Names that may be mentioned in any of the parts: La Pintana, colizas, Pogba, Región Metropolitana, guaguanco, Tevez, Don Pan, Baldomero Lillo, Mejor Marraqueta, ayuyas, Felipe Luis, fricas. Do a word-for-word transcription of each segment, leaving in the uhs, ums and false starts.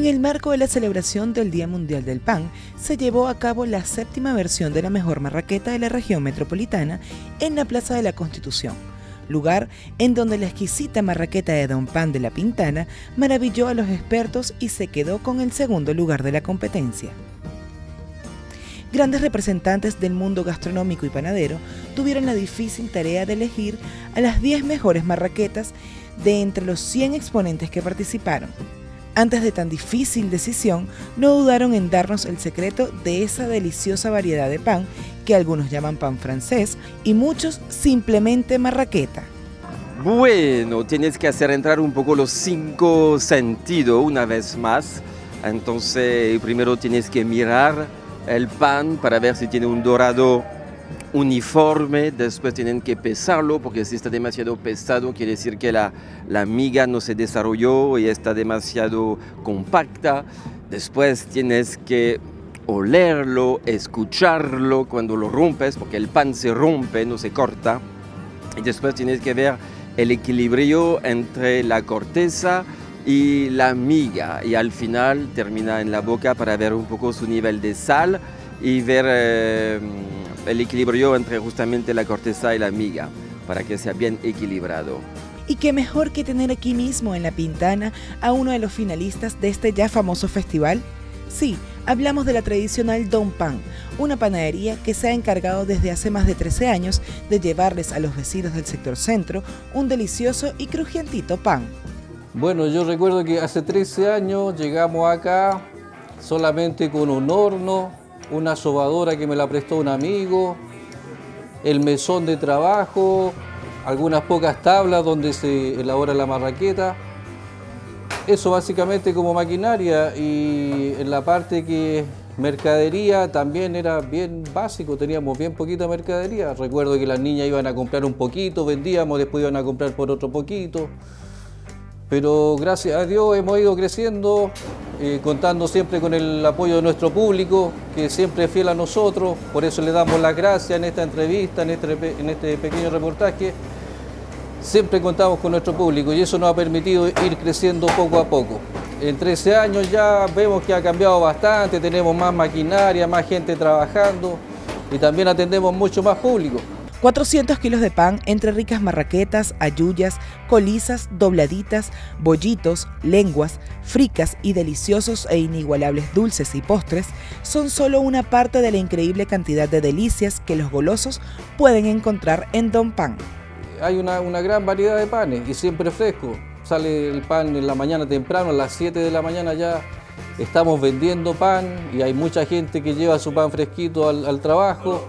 En el marco de la celebración del Día Mundial del Pan, se llevó a cabo la séptima versión de la mejor marraqueta de la región metropolitana en la Plaza de la Constitución, lugar en donde la exquisita marraqueta de Don Pan de La Pintana maravilló a los expertos y se quedó con el segundo lugar de la competencia. Grandes representantes del mundo gastronómico y panadero tuvieron la difícil tarea de elegir a las diez mejores marraquetas de entre los cien exponentes que participaron. Antes de tan difícil decisión, no dudaron en darnos el secreto de esa deliciosa variedad de pan que algunos llaman pan francés y muchos simplemente marraqueta. Bueno, tienes que hacer entrar un poco los cinco sentidos una vez más. Entonces, primero tienes que mirar el pan para ver si tiene un dorado uniforme, después tienen que pesarlo porque si está demasiado pesado quiere decir que la, la miga no se desarrolló y está demasiado compacta, después tienes que olerlo, escucharlo cuando lo rompes porque el pan se rompe, no se corta, y después tienes que ver el equilibrio entre la corteza y la miga, y al final termina en la boca para ver un poco su nivel de sal y ver eh, el equilibrio entre justamente la corteza y la miga para que sea bien equilibrado. Y qué mejor que tener aquí mismo en La Pintana a uno de los finalistas de este ya famoso festival. Sí, hablamos de la tradicional Don Pan, una panadería que se ha encargado desde hace más de trece años de llevarles a los vecinos del sector centro un delicioso y crujientito pan. Bueno, yo recuerdo que hace trece años llegamos acá solamente con un horno, una sobadora que me la prestó un amigo, el mesón de trabajo, algunas pocas tablas donde se elabora la marraqueta. Eso básicamente como maquinaria, y en la parte que mercadería también era bien básico, teníamos bien poquita mercadería. Recuerdo que las niñas iban a comprar un poquito, vendíamos, después iban a comprar por otro poquito. Pero gracias a Dios hemos ido creciendo, eh, contando siempre con el apoyo de nuestro público, que siempre es fiel a nosotros. Por eso le damos las gracias en esta entrevista, en este, en este pequeño reportaje. Siempre contamos con nuestro público y eso nos ha permitido ir creciendo poco a poco. En trece años ya vemos que ha cambiado bastante, tenemos más maquinaria, más gente trabajando y también atendemos mucho más público. cuatrocientos kilos de pan entre ricas marraquetas, ayuyas, colizas, dobladitas, bollitos, lenguas, fricas y deliciosos e inigualables dulces y postres son solo una parte de la increíble cantidad de delicias que los golosos pueden encontrar en Don Pan. Hay una, una gran variedad de panes y siempre fresco. Sale el pan en la mañana temprano, a las siete de la mañana ya estamos vendiendo pan y hay mucha gente que lleva su pan fresquito al, al trabajo.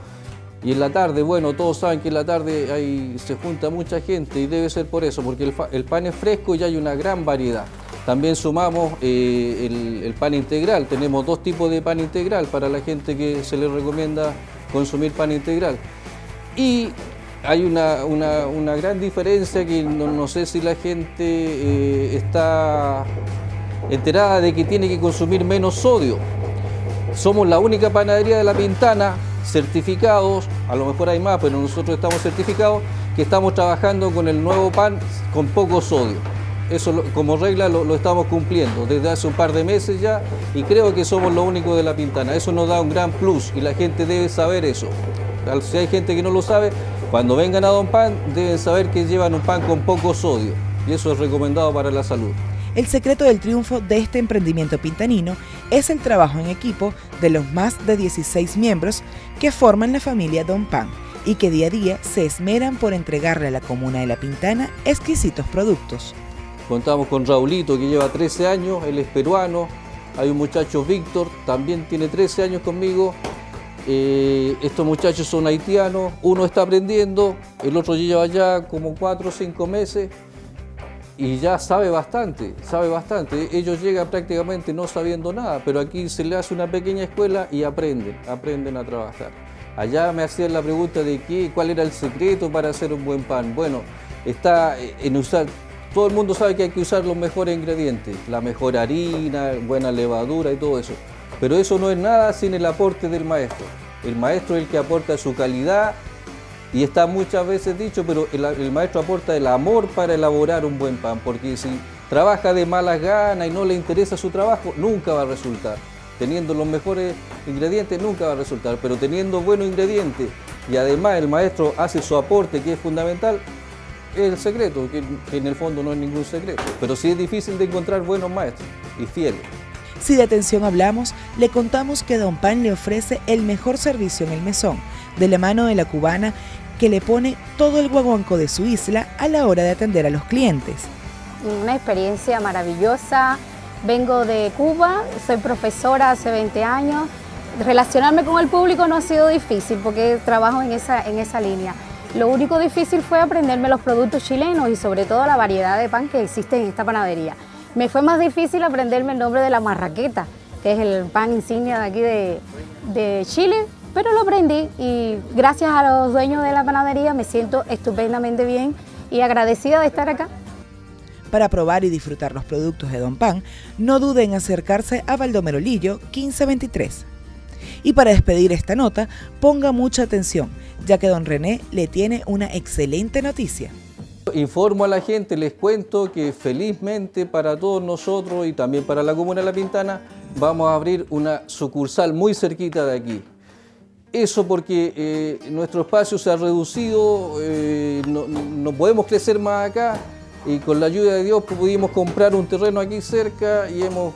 Y en la tarde, bueno, todos saben que en la tarde hay, se junta mucha gente y debe ser por eso, porque el, el pan es fresco y hay una gran variedad. También sumamos eh, el, el pan integral, tenemos dos tipos de pan integral para la gente que se le recomienda consumir pan integral. Y hay una, una, una gran diferencia que no, no sé si la gente eh, está enterada de que tiene que consumir menos sodio. Somos la única panadería de La Pintana certificados, a lo mejor hay más, pero nosotros estamos certificados, que estamos trabajando con el nuevo pan con poco sodio. Eso como regla lo, lo estamos cumpliendo desde hace un par de meses ya y creo que somos lo único de La Pintana. Eso nos da un gran plus y la gente debe saber eso. Si hay gente que no lo sabe, cuando vengan a Don Pan deben saber que llevan un pan con poco sodio y eso es recomendado para la salud. El secreto del triunfo de este emprendimiento pintanino es el trabajo en equipo de los más de dieciséis miembros que forman la familia Don Pan y que día a día se esmeran por entregarle a la comuna de La Pintana exquisitos productos. Contamos con Raulito, que lleva trece años, él es peruano. Hay un muchacho, Víctor, también tiene trece años conmigo. Eh, estos muchachos son haitianos, uno está aprendiendo, el otro lleva ya como cuatro o cinco meses. Y ya sabe bastante, sabe bastante. Ellos llegan prácticamente no sabiendo nada, pero aquí se le hace una pequeña escuela y aprenden, aprenden a trabajar. Allá me hacían la pregunta de qué, cuál era el secreto para hacer un buen pan. Bueno, está en usar, todo el mundo sabe que hay que usar los mejores ingredientes, la mejor harina, buena levadura y todo eso. Pero eso no es nada sin el aporte del maestro. El maestro es el que aporta su calidad. Y está muchas veces dicho, pero el, el maestro aporta el amor para elaborar un buen pan, porque si trabaja de malas ganas y no le interesa su trabajo, nunca va a resultar. Teniendo los mejores ingredientes nunca va a resultar, pero teniendo buenos ingredientes y además el maestro hace su aporte, que es fundamental, es el secreto, que en el fondo no es ningún secreto, pero sí es difícil de encontrar buenos maestros y fieles. Si de atención hablamos, le contamos que Don Pan le ofrece el mejor servicio en el mesón, de la mano de la cubana que le pone todo el guaguanco de su isla a la hora de atender a los clientes. Una experiencia maravillosa. Vengo de Cuba, soy profesora hace veinte años. Relacionarme con el público no ha sido difícil porque trabajo en esa, en esa línea. Lo único difícil fue aprenderme los productos chilenos y sobre todo la variedad de pan que existe en esta panadería. Me fue más difícil aprenderme el nombre de la marraqueta, que es el pan insignia de aquí de, de Chile, pero lo aprendí y gracias a los dueños de la panadería me siento estupendamente bien y agradecida de estar acá. Para probar y disfrutar los productos de Don Pan, no duden en acercarse a Baldomero Lillo quince veintitrés. Y para despedir esta nota, ponga mucha atención, ya que Don René le tiene una excelente noticia. Informo a la gente, les cuento que felizmente para todos nosotros y también para la comuna de La Pintana, vamos a abrir una sucursal muy cerquita de aquí. Eso porque eh, nuestro espacio se ha reducido, eh, no, no podemos crecer más acá, y con la ayuda de Dios pudimos comprar un terreno aquí cerca y hemos,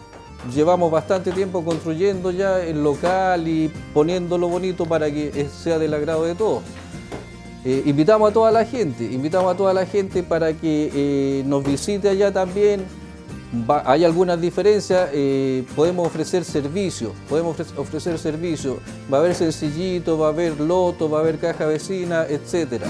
llevamos bastante tiempo construyendo ya el local y poniéndolo bonito para que sea del agrado de todos. Eh, invitamos a toda la gente, invitamos a toda la gente para que eh, nos visite allá también. Va, hay algunas diferencias, eh, podemos ofrecer servicios, podemos ofrecer servicios. Va a haber sencillito, va a haber loto, va a haber caja vecina, etcétera.